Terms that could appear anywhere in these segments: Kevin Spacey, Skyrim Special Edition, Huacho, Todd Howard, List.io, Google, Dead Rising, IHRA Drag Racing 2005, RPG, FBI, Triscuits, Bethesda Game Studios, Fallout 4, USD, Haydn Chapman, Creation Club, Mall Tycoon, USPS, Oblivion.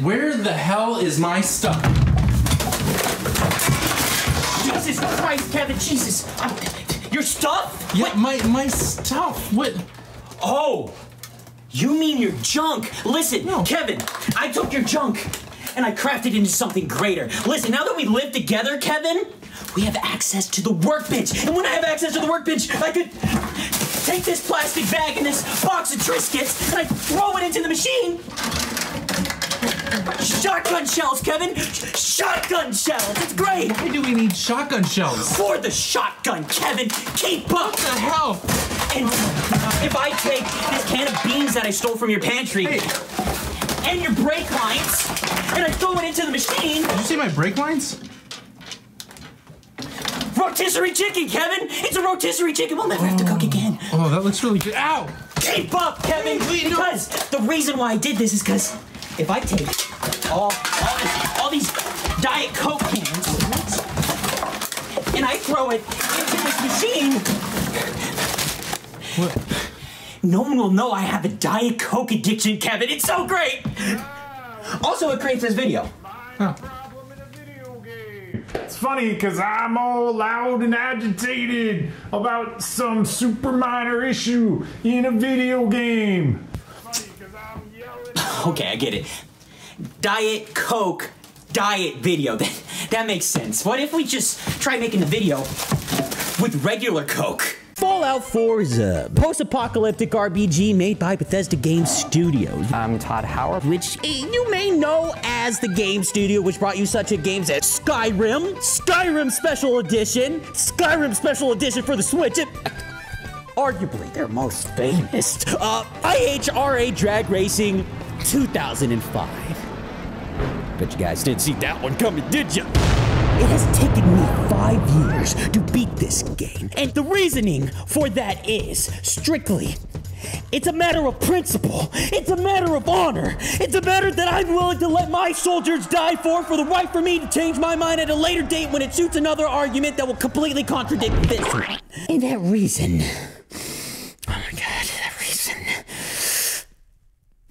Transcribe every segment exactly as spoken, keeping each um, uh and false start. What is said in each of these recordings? Where the hell is my stuff? Jesus Christ, Kevin, Jesus! I'm, your stuff? Yeah, what? my my stuff. What? Oh, you mean your junk? Listen, no. Kevin, I took your junk and I crafted it into something greater. Listen, now that we live together, Kevin, we have access to the workbench, and when I have access to the workbench, I could take this plastic bag and this box of Triscuits and I throw it into the machine. Shotgun shells, Kevin! Shotgun shells! It's great! Why do we need shotgun shells? For the shotgun, Kevin! Keep up! What the hell? And if I take this can of beans that I stole from your pantry, hey. And your brake lines, and I throw it into the machine... Did you see my brake lines? Rotisserie chicken, Kevin! It's a rotisserie chicken! We'll never oh. have to cook again. Oh, that looks really good. Ow! Keep up, Kevin! Please, because no. the reason why I did this is because... If I take all, all, this, all these Diet Coke cans and I throw it into this machine, what? No one will know I have a Diet Coke addiction, Kevin. It's so great. Also, it creates this video. Huh. It's funny because I'm all loud and agitated about some super minor issue in a video game. Okay, I get it. Diet Coke, diet video. That, that makes sense. What if we just try making the video with regular Coke? Fallout four is a post-apocalyptic R P G made by Bethesda Game Studios. I'm Todd Howard, which you may know as the game studio which brought you such a games as Skyrim, Skyrim Special Edition, Skyrim Special Edition for the Switch, and... arguably their most famous, uh, I H R A Drag Racing two thousand five. Bet you guys didn't see that one coming, did ya? It has taken me five years to beat this game, and the reasoning for that is strictly, it's a matter of principle, it's a matter of honor, it's a matter that I'm willing to let my soldiers die for, for the right for me to change my mind at a later date when it suits another argument that will completely contradict this one. And that reason, oh my god, that reason,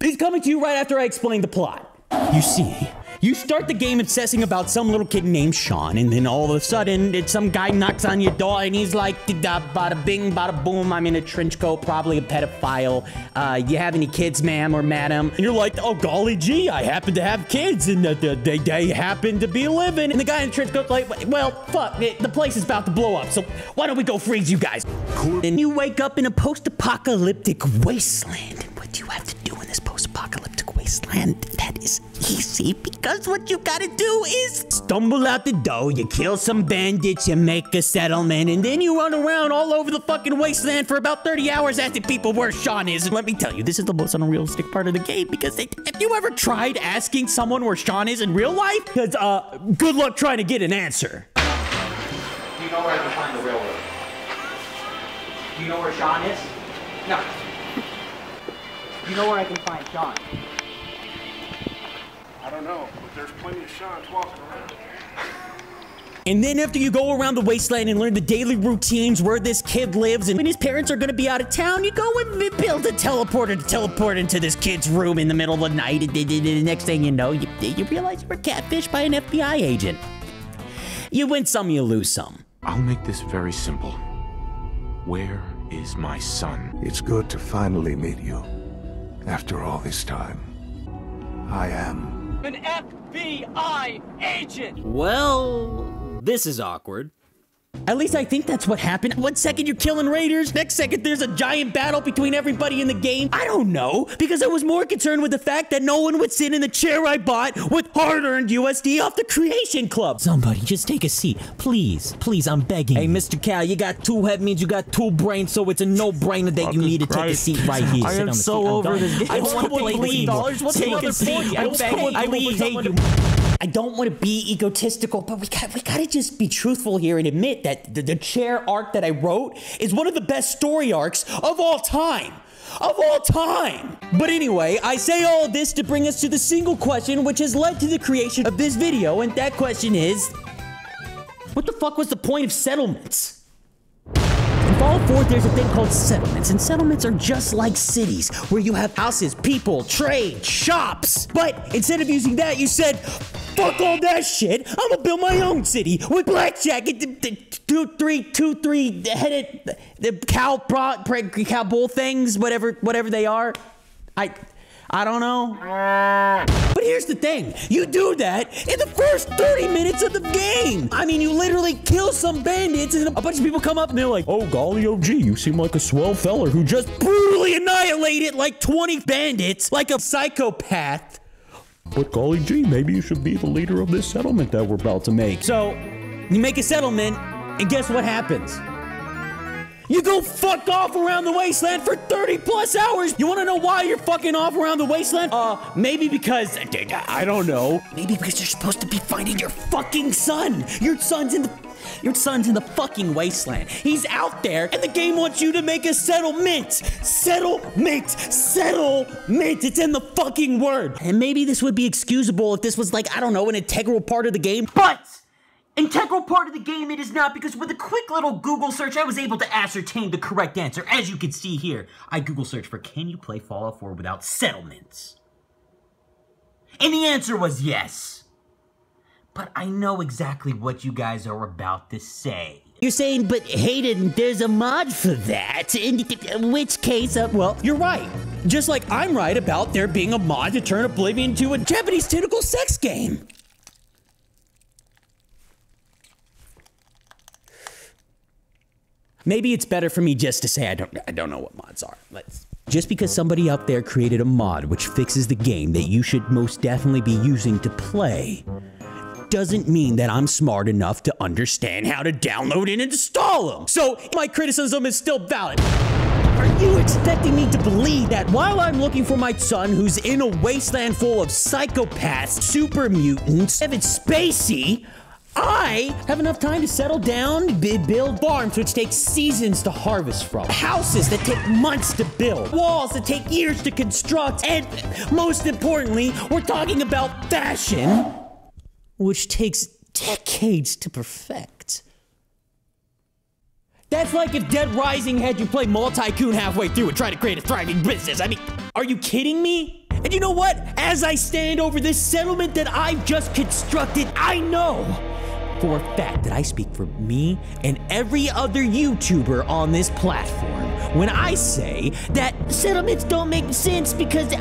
is coming to you right after I explain the plot. You see, you start the game obsessing about some little kid named Sean, and then all of a sudden, it's some guy knocks on your door, and he's like, bada bing, bada boom, I'm in a trench coat, probably a pedophile. Uh, you have any kids, ma'am or madam? And you're like, oh, golly gee, I happen to have kids, and they, they, they happen to be living. And the guy in the trench coat's like, well, fuck, it, the place is about to blow up, so why don't we go freeze you guys? Cool. And you wake up in a post-apocalyptic wasteland. What do you have to do in this post-apocalyptic wasteland? That is easy, because what you gotta do is stumble out the door, you kill some bandits, you make a settlement, and then you run around all over the fucking wasteland for about thirty hours asking people where Sean is. And let me tell you, this is the most unrealistic part of the game, because they, have you ever tried asking someone where Sean is in real life? Because, uh, good luck trying to get an answer. Do you know where I can find the railroad? Do you know where Sean is? No. Do you know where I can find Sean? I don't know, but there's plenty of Sean's walking around. And then after you go around the wasteland and learn the daily routines where this kid lives and when his parents are gonna be out of town, you go and build a teleporter to teleport into this kid's room in the middle of the night, and the next thing you know, you, you realize you were catfished by an F B I agent. You win some, you lose some. I'll make this very simple. Where is my son? It's good to finally meet you after all this time. I am... an F B I agent! Well, this is awkward. At least I think that's what happened. One second you're killing raiders, next second there's a giant battle between everybody in the game. I don't know, because I was more concerned with the fact that no one would sit in the chair I bought with hard-earned U S D off the Creation Club. Somebody just take a seat, please, please, I'm begging. Hey, Mister Cal, you got two head means you got two brains, so it's a no-brainer that you need to take a seat right here. I am so over this. I don't want to play with dollars. What's the other point? I don't hate you. I don't want to be egotistical, but we got we got to just be truthful here and admit that the, the chair arc that I wrote is one of the best story arcs of all time. Of all time! But anyway, I say all this to bring us to the single question which has led to the creation of this video, and that question is... what the fuck was the point of settlements? In Fallout four, there's a thing called settlements, and settlements are just like cities, where you have houses, people, trade, shops. But instead of using that, you said, fuck all that shit, I'm gonna build my own city with blackjack and two, three, two, three headed the cow, cow bull things, whatever, whatever they are. I, I don't know. But here's the thing, you do that in the first thirty minutes of the game. I mean, you literally kill some bandits and a bunch of people come up and they're like, oh, golly, O G, you seem like a swell feller who just brutally annihilated like twenty bandits, like a psychopath. But golly gee, maybe you should be the leader of this settlement that we're about to make. So, you make a settlement, and guess what happens? You go fuck off around the wasteland for thirty plus hours. You want to know why you're fucking off around the wasteland? Uh, maybe because, I don't know. Maybe because you're supposed to be finding your fucking son. Your son's in the, your son's in the fucking wasteland. He's out there and the game wants you to make a settlement. Settlement, settlement, it's in the fucking word. And maybe this would be excusable if this was like, I don't know, an integral part of the game, but integral part of the game it is not, because with a quick little Google search, I was able to ascertain the correct answer. As you can see here, I Google searched for, can you play Fallout four without settlements? And the answer was yes. But I know exactly what you guys are about to say. You're saying, but Hayden, there's a mod for that, in which case, uh, well, you're right. Just like I'm right about there being a mod to turn Oblivion into a Japanese tentacle sex game. Maybe it's better for me just to say I don't I don't know what mods are. Let's just because somebody out there created a mod which fixes the game that you should most definitely be using to play doesn't mean that I'm smart enough to understand how to download and install them. So my criticism is still valid. Are you expecting me to believe that while I'm looking for my son who's in a wasteland full of psychopaths, super mutants, Kevin Spacey, I have enough time to settle down, build farms which take seasons to harvest from, houses that take months to build, walls that take years to construct, and most importantly, we're talking about fashion, which takes decades to perfect. That's like if Dead Rising had you play Mall Tycoon halfway through and try to create a thriving business. I mean, are you kidding me? And you know what? As I stand over this settlement that I've just constructed, I know for a fact that I speak for me and every other YouTuber on this platform when I say that settlements don't make sense because it,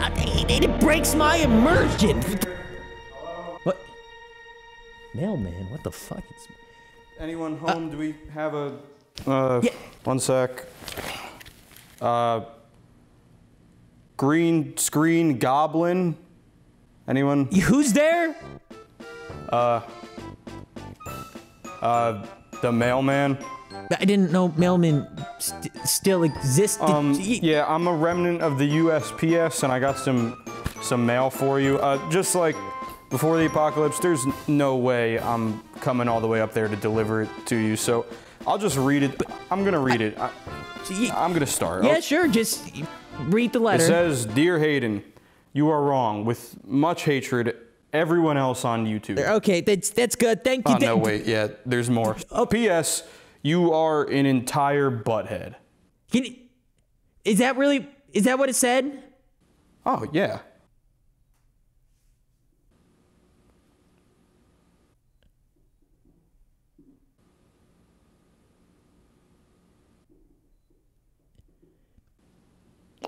it breaks my immersion. What? Mailman, what the fuck? Is... Anyone home? Uh, Do we have a... Uh, yeah. One sec. Uh... Green Screen Goblin? Anyone? Who's there? Uh... Uh... The mailman. I didn't know mailman st still existed. Um, yeah, I'm a remnant of the U S P S, and I got some... some mail for you. Uh, just like before the apocalypse, there's no way I'm coming all the way up there to deliver it to you, so I'll just read it. I'm gonna read it. I, I'm gonna start. Yeah, sure, just... read the letter. It says, Dear Hayden, you are wrong. With much hatred, everyone else on YouTube. Okay, that's that's good. Thank you. Oh, no, wait, yeah, there's more. Oh. P S You are an entire butthead. Can you, is that really, is that what it said? Oh, yeah.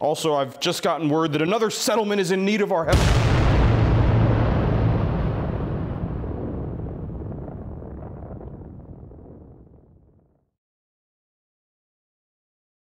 Also, I've just gotten word that another settlement is in need of our help.